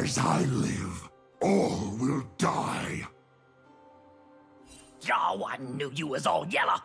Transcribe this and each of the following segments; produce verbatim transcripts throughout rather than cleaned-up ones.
As I live, all will die. Oh, I knew you was all yellow.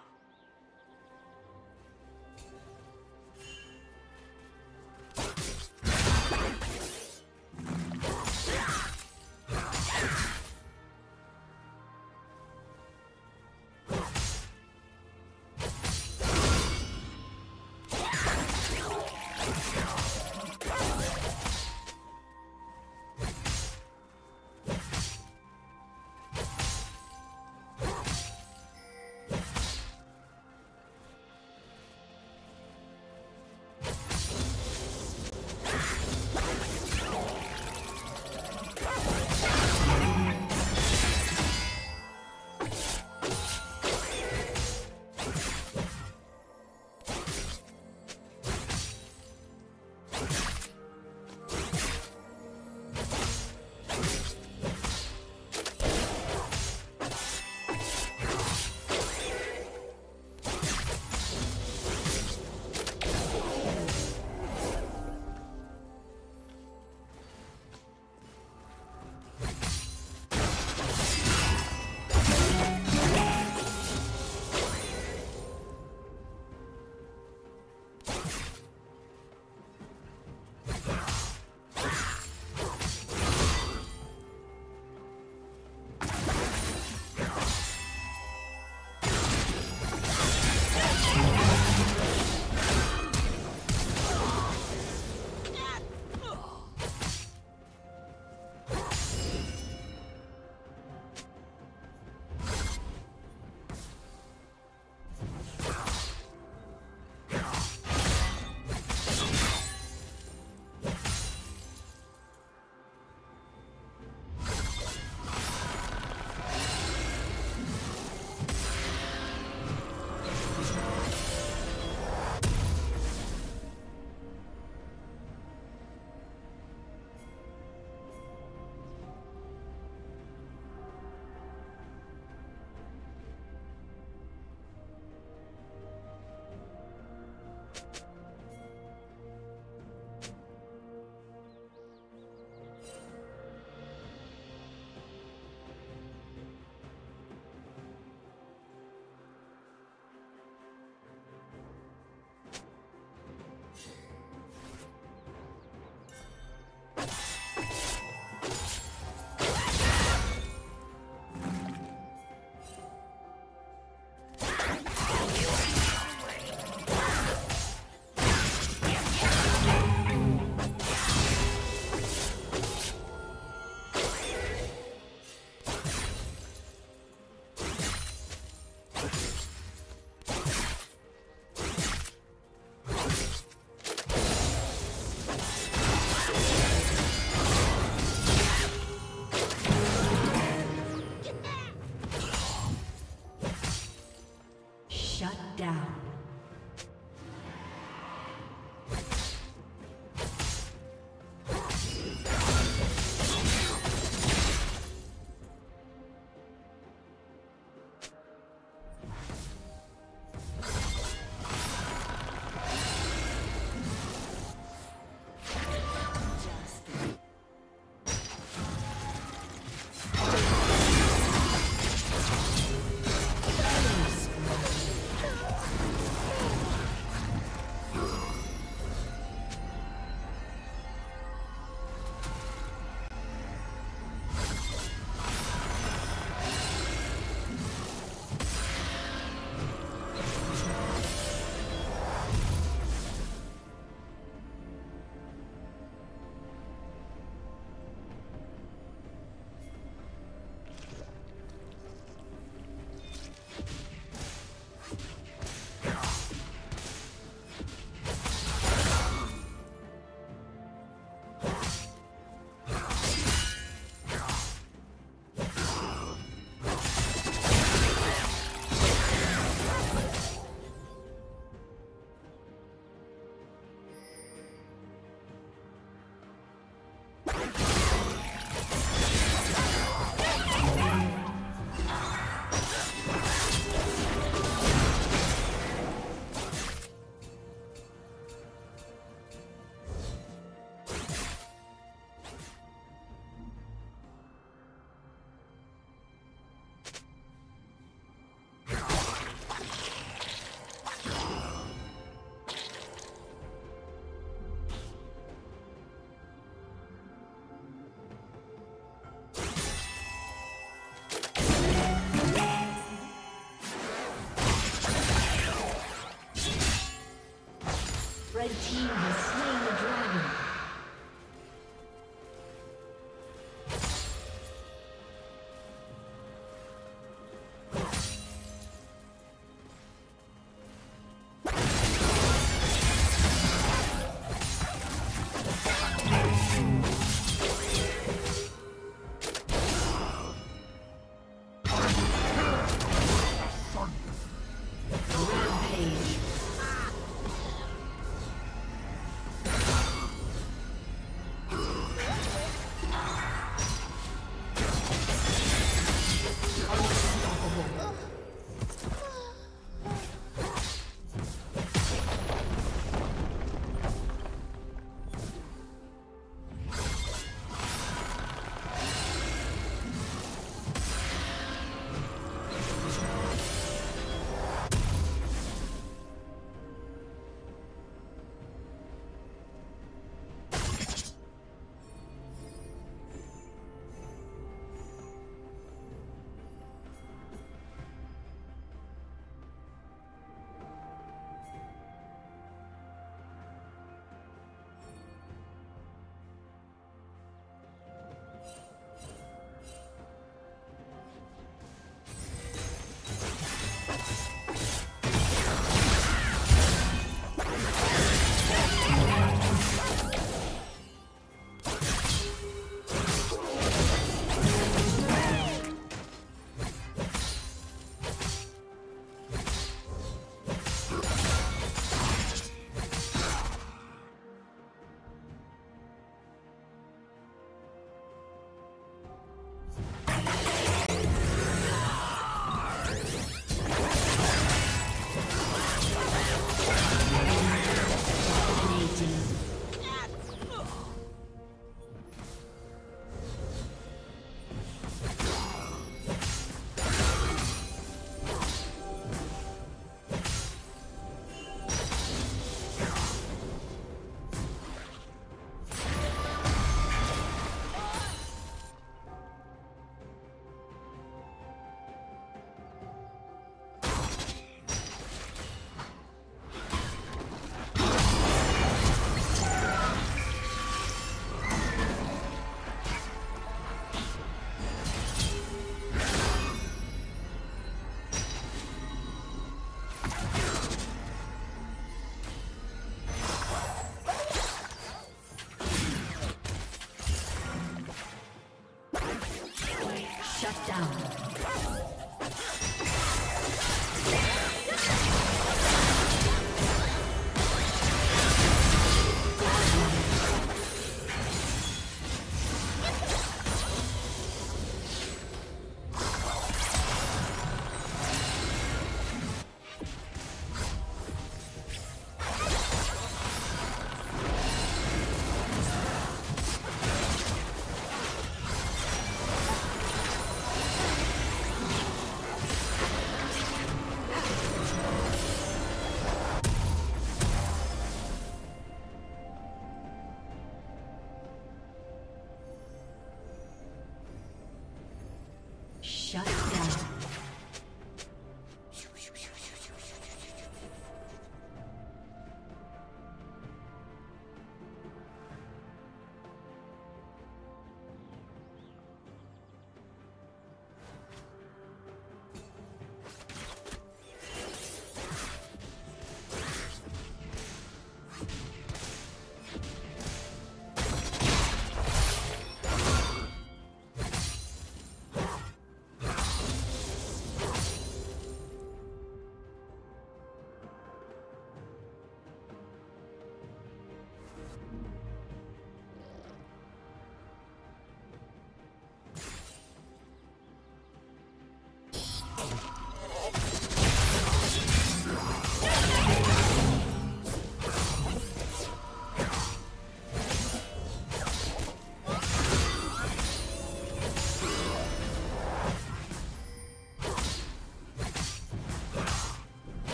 Red team has slain the dragon.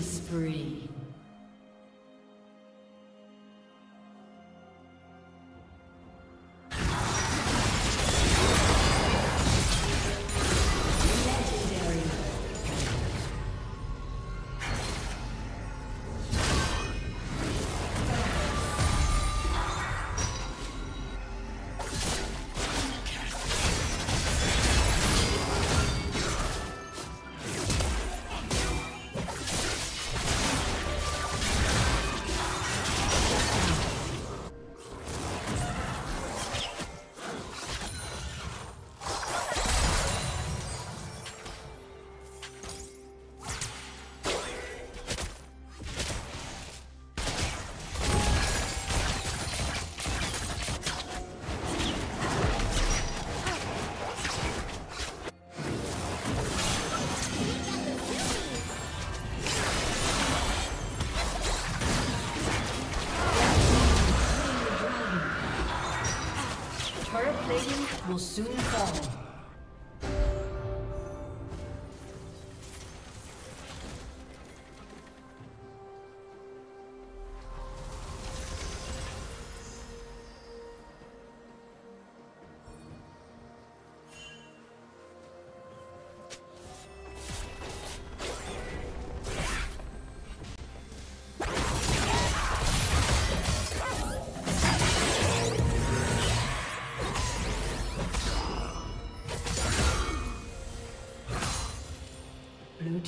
Spree. Will soon fall.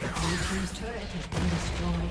Your team's turret has been destroyed.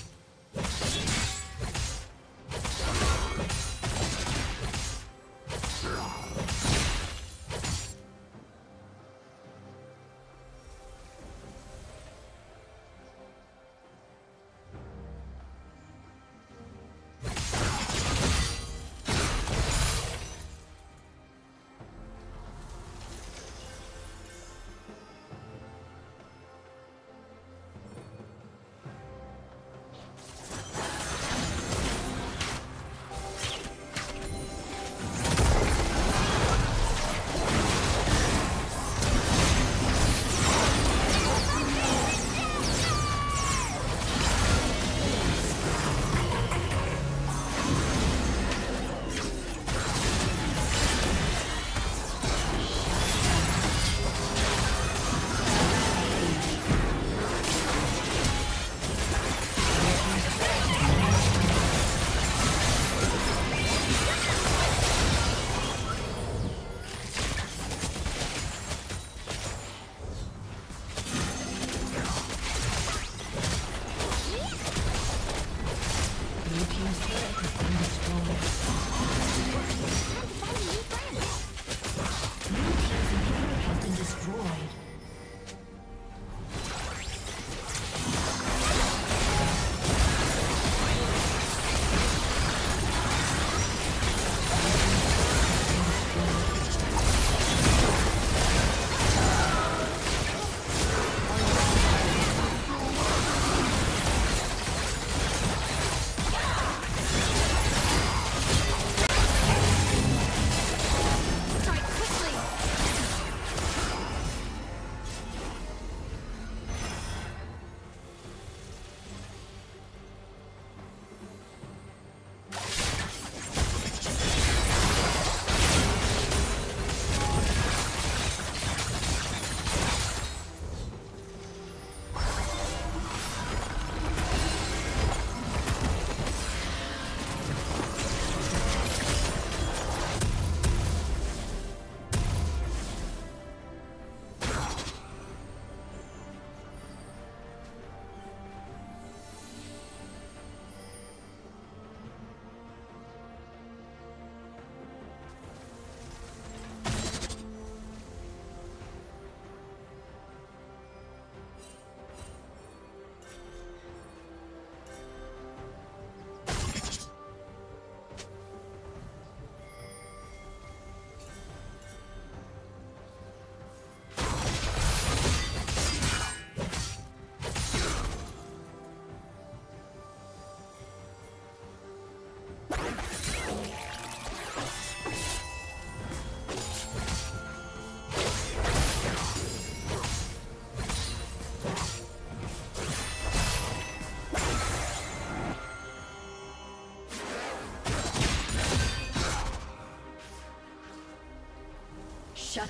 Shut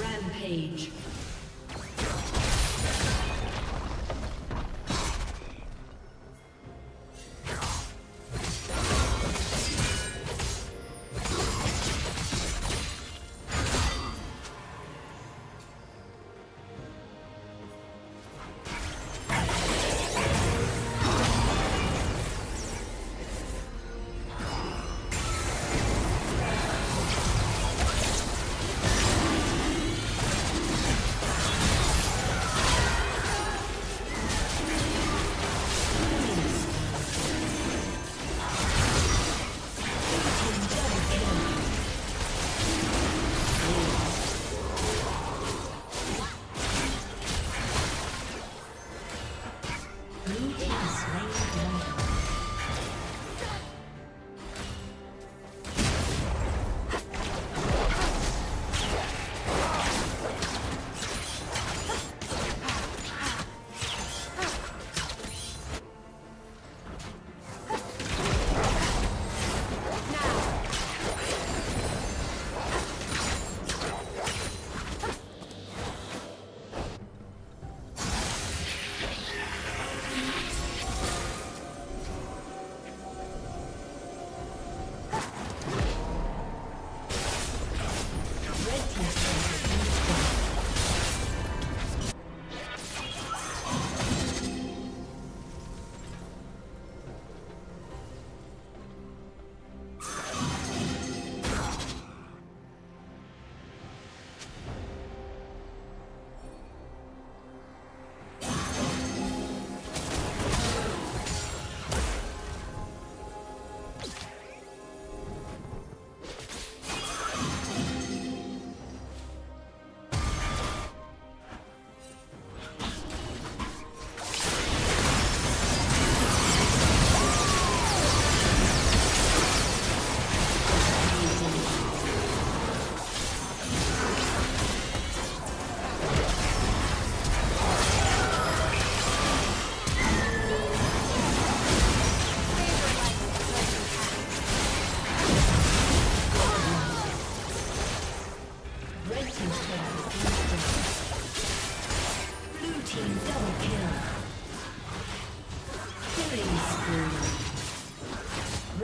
Rampage.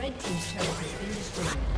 Red team's turret has been destroyed.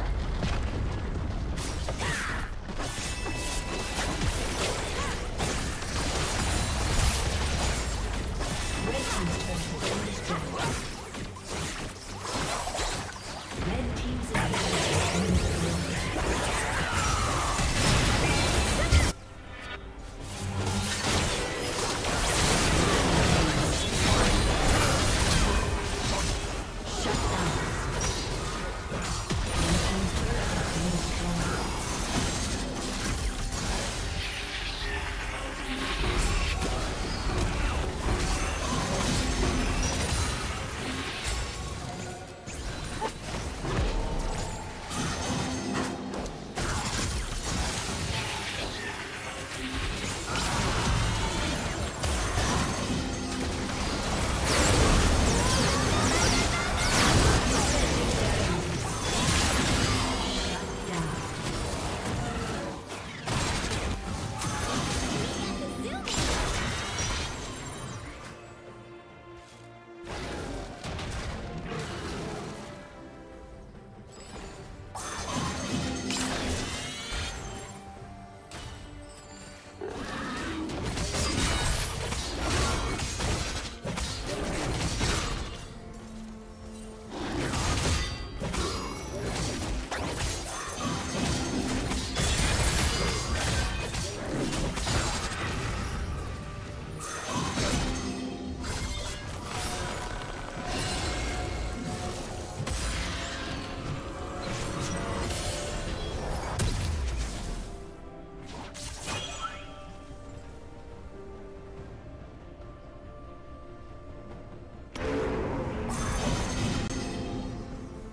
Red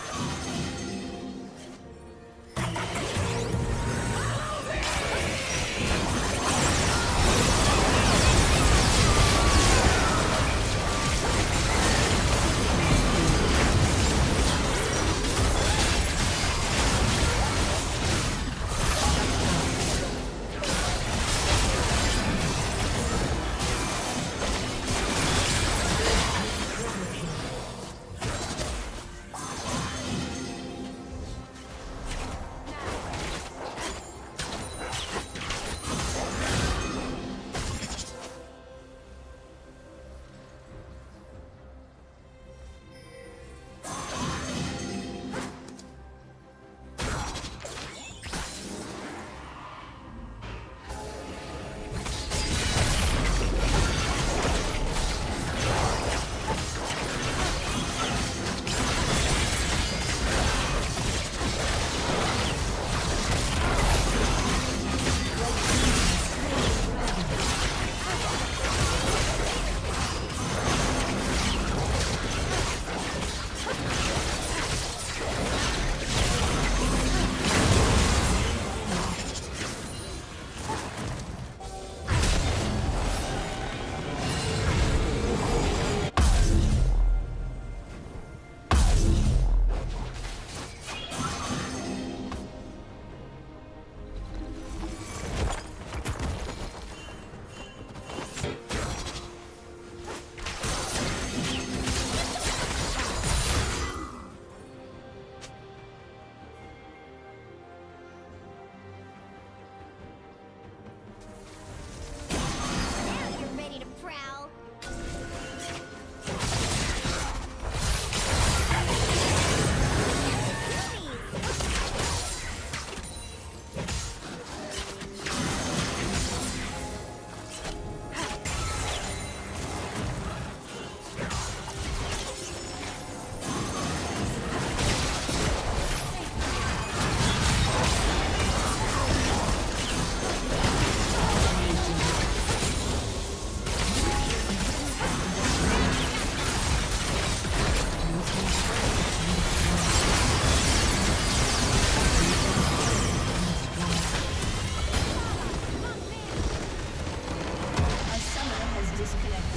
Disconnect.